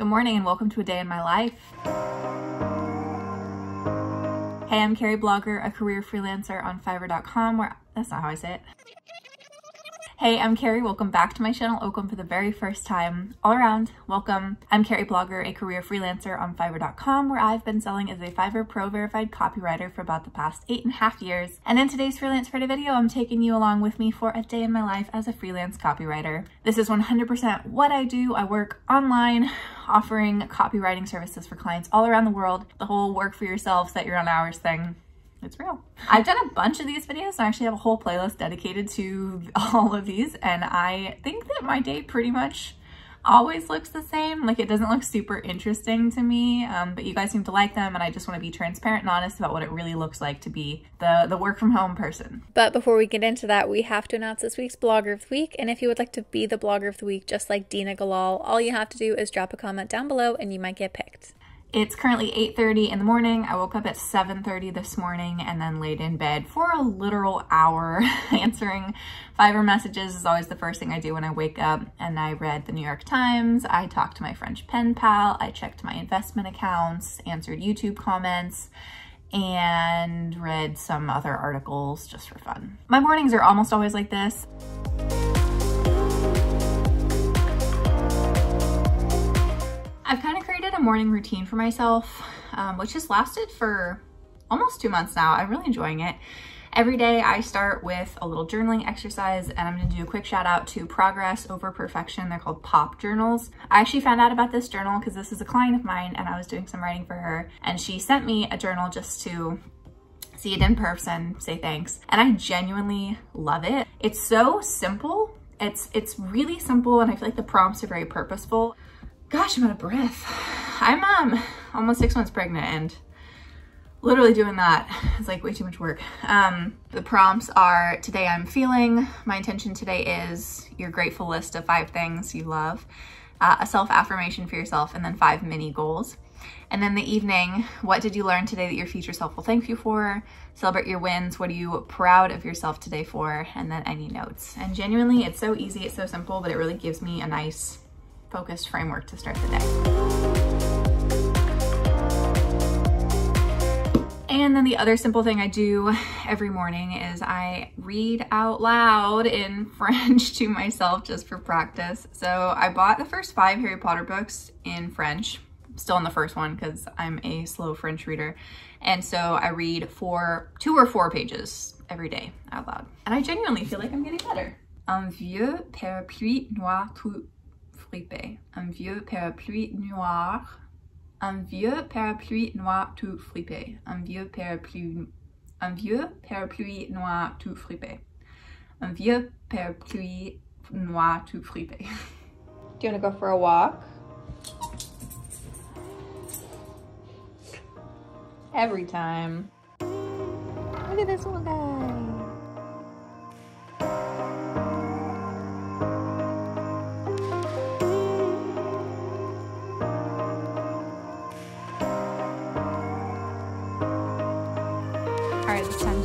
Good morning and welcome to A Day in My Life. Hey, I'm Carrie Blogger, a career freelancer on Fiverr.com where... That's not how I say it. Hey, I'm Carrie. Welcome back to my channel. Welcome for the very first time. All around, welcome. I'm Carrie Blogger, a career freelancer on Fiverr.com, where I've been selling as a Fiverr Pro verified copywriter for about the past 8.5 years. And in today's Freelance Friday video, I'm taking you along with me for a day in my life as a freelance copywriter. This is 100% what I do. I work online, offering copywriting services for clients all around the world. The whole work for yourself, set your own hours thing. It's real. I've done a bunch of these videos and I actually have a whole playlist dedicated to all of these, and I think that my day pretty much always looks the same. Like, it doesn't look super interesting to me, but you guys seem to like them, and I just want to be transparent and honest about what it really looks like to be the work from home person. But before we get into that, we have to announce this week's Blogger of the Week, and if you would like to be the Blogger of the Week just like Dina Galal, all you have to do is drop a comment down below and you might get picked. It's currently 8:30 in the morning. I woke up at 7:30 this morning and then laid in bed for a literal hour. Answering Fiverr messages is always the first thing I do when I wake up, and I read the New York Times, I talked to my French pen pal, I checked my investment accounts, answered YouTube comments, and read some other articles just for fun. My mornings are almost always like this. I've kind of created a morning routine for myself, which has lasted for almost 2 months now. I'm really enjoying it. Every day I start with a little journaling exercise, and I'm going to do a quick shout out to Progress Over Perfection. They're called POP journals. I actually found out about this journal because this is a client of mine and I was doing some writing for her, and she sent me a journal just to see it in person, say thanks. And I genuinely love it. It's so simple. It's really simple, and I feel like the prompts are very purposeful. Gosh, I'm out of breath. I'm almost 6 months pregnant, and literally doing that is like way too much work. The prompts are, today I'm feeling, my intention today is your grateful list of 5 things you love, a self-affirmation for yourself, and then 5 mini goals. And then the evening, what did you learn today that your future self will thank you for? Celebrate your wins. What are you proud of yourself today for? And then any notes. And genuinely, it's so easy, it's so simple, but it really gives me a nice focused framework to start the day. And then the other simple thing I do every morning is I read out loud in French to myself just for practice. So I bought the first 5 Harry Potter books in French. I'm still on the first one because I'm a slow French reader. And so I read 2 or 4 pages every day out loud. And I genuinely feel like I'm getting better. Un vieux parapluie noir tout fripé. Un vieux parapluie noir. Un vieux parapluie noir tout fripé. Un vieux parapluie. Un vieux parapluie noir tout fripé. Un vieux parapluie noir tout fripé. Do you want to go for a walk? Every time. Look at this little guy.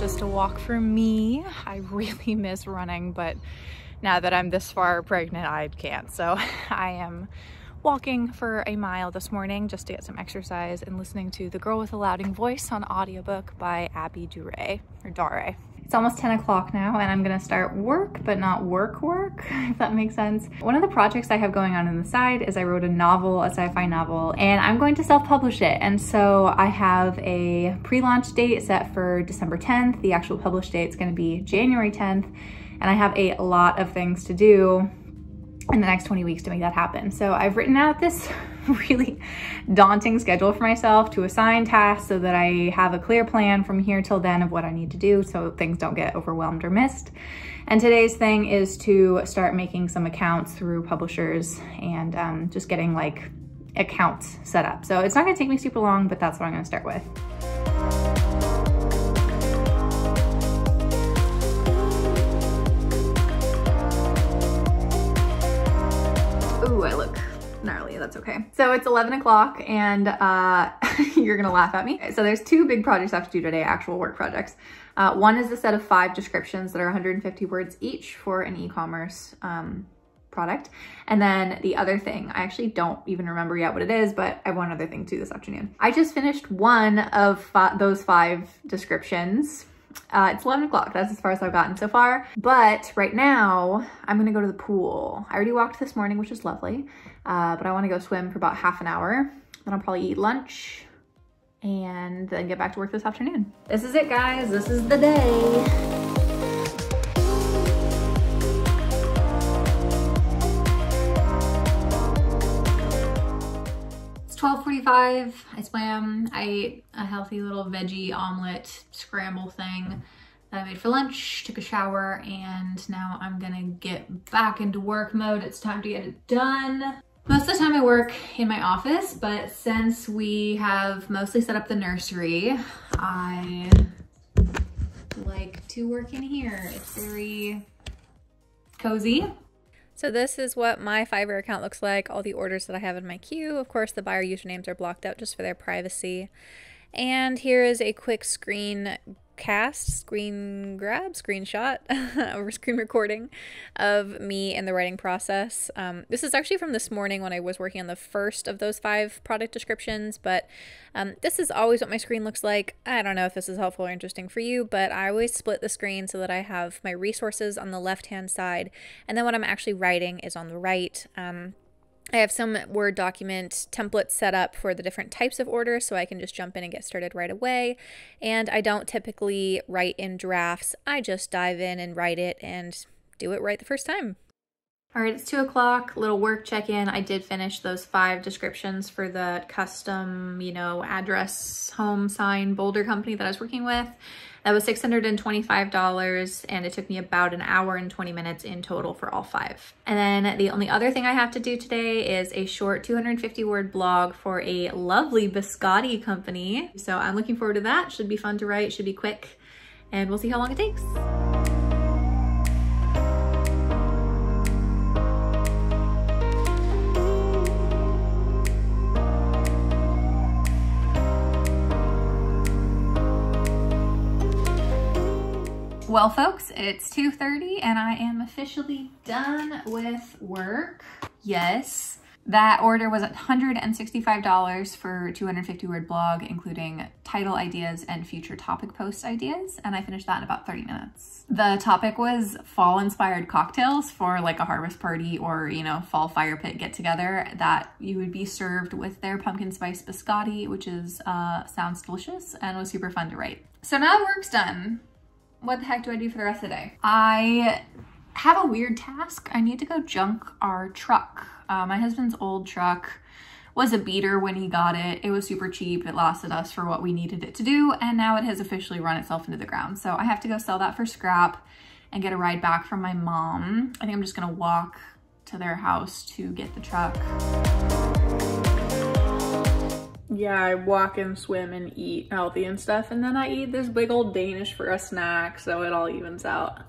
Just a walk for me. I really miss running, but now that I'm this far pregnant, I can't. So I am walking for a mile this morning just to get some exercise, and listening to The Girl with the Louding Voice on audiobook by Abby Duray, or Dare. It's almost 10 o'clock now, and I'm gonna start work, but not work, if that makes sense. One of the projects I have going on the side is I wrote a novel, a sci-fi novel, and I'm going to self-publish it. And so I have a pre-launch date set for December 10th. The actual publish date is gonna be January 10th. And I have a lot of things to do in the next 20 weeks to make that happen. So I've written out this really daunting schedule for myself to assign tasks so that I have a clear plan from here till then of what I need to do so things don't get overwhelmed or missed. And today's thing is to start making some accounts through publishers and just getting like accounts set up. So it's not gonna take me super long, but that's what I'm gonna start with. Ooh, I look gnarly, that's okay. So it's 11 o'clock and you're gonna laugh at me. So there's 2 big projects I have to do today, actual work projects. One is a set of 5 descriptions that are 150 words each for an e-commerce product. And then the other thing, I actually don't even remember yet what it is, but I have one other thing to do this afternoon. I just finished one of those 5 descriptions. It's 11 o'clock. That's as far as I've gotten so far. But right now I'm going to go to the pool. I already walked this morning, which is lovely. But I want to go swim for about half an hour. Then I'll probably eat lunch and then get back to work this afternoon. This is it, guys. This is the day. It's 12:45. I swam. I ate a healthy little veggie omelet scramble thing that I made for lunch, took a shower, and now I'm gonna get back into work mode. It's time to get it done. Most of the time I work in my office, but since we have mostly set up the nursery, I like to work in here. It's very cozy. So this is what my Fiverr account looks like, all the orders that I have in my queue. Of course, the buyer usernames are blocked out just for their privacy. And here is a quick screenshot, or screen recording of me in the writing process. This is actually from this morning when I was working on the first of those 5 product descriptions, but this is always what my screen looks like. I don't know if this is helpful or interesting for you, but I always split the screen so that I have my resources on the left-hand side, and then what I'm actually writing is on the right. I have some Word document templates set up for the different types of orders, so I can just jump in and get started right away. And I don't typically write in drafts. I just dive in and write it and do it right the first time. All right, it's 2 o'clock, little work check-in. I did finish those 5 descriptions for the custom, you know, address home sign Boulder company that I was working with. That was $625, and it took me about an hour and 20 minutes in total for all 5. And then the only other thing I have to do today is a short 250-word blog for a lovely biscotti company. So I'm looking forward to that. Should be fun to write, should be quick, and we'll see how long it takes. Well, folks, it's 2:30 and I am officially done with work. Yes, that order was $165 for 250-word blog, including title ideas and future topic post ideas. And I finished that in about 30 minutes. The topic was fall-inspired cocktails for like a harvest party or, you know, fall fire pit get-together that you would be served with their pumpkin spice biscotti, which is sounds delicious and was super fun to write. So now the work's done. What the heck do I do for the rest of the day? I have a weird task. I need to go junk our truck. My husband's old truck was a beater when he got it. It was super cheap. It lasted us for what we needed it to do. And now it has officially run itself into the ground. So I have to go sell that for scrap and get a ride back from my mom. I think I'm just gonna walk to their house to get the truck. Yeah, I walk and swim and eat healthy and stuff, and then I eat this big old Danish for a snack, so it all evens out.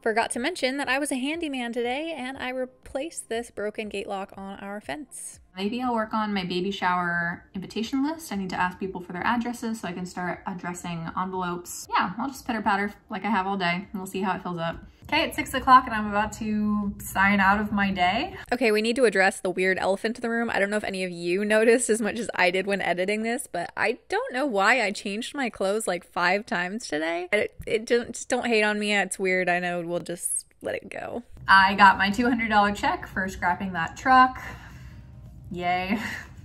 Forgot to mention that I was a handyman today, and I replaced this broken gate lock on our fence. Maybe I'll work on my baby shower invitation list. I need to ask people for their addresses so I can start addressing envelopes. Yeah, I'll just pitter-patter like I have all day, and we'll see how it fills up. Okay, it's 6 o'clock and I'm about to sign out of my day. Okay, we need to address the weird elephant in the room. I don't know if any of you noticed as much as I did when editing this, but I don't know why I changed my clothes like 5 times today. It just don't hate on me. It's weird. I know, we'll just let it go. I got my $200 check for scrapping that truck. Yay.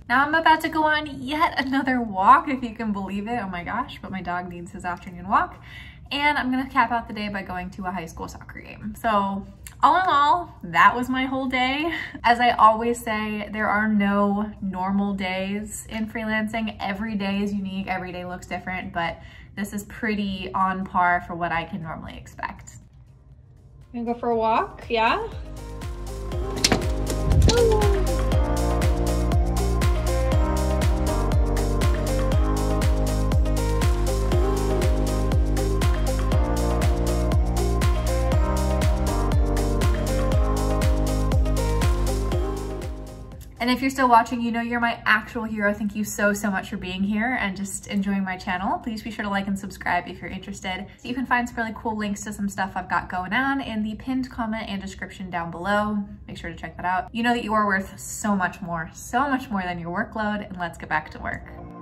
Now I'm about to go on yet another walk, if you can believe it. Oh my gosh, but my dog needs his afternoon walk. And I'm gonna cap out the day by going to a high school soccer game. So all in all, that was my whole day. As I always say, there are no normal days in freelancing. Every day is unique, every day looks different, but this is pretty on par for what I can normally expect. I'm gonna go for a walk, yeah? And if if you're still watching, you know you're my actual hero. Thank you so, so much for being here and just enjoying my channel. Please be sure to like and subscribe if you're interested. So you can find some really cool links to some stuff I've got going on in the pinned comment and description down below. Make sure to check that out. You know that you are worth so much more than your workload, and let's get back to work.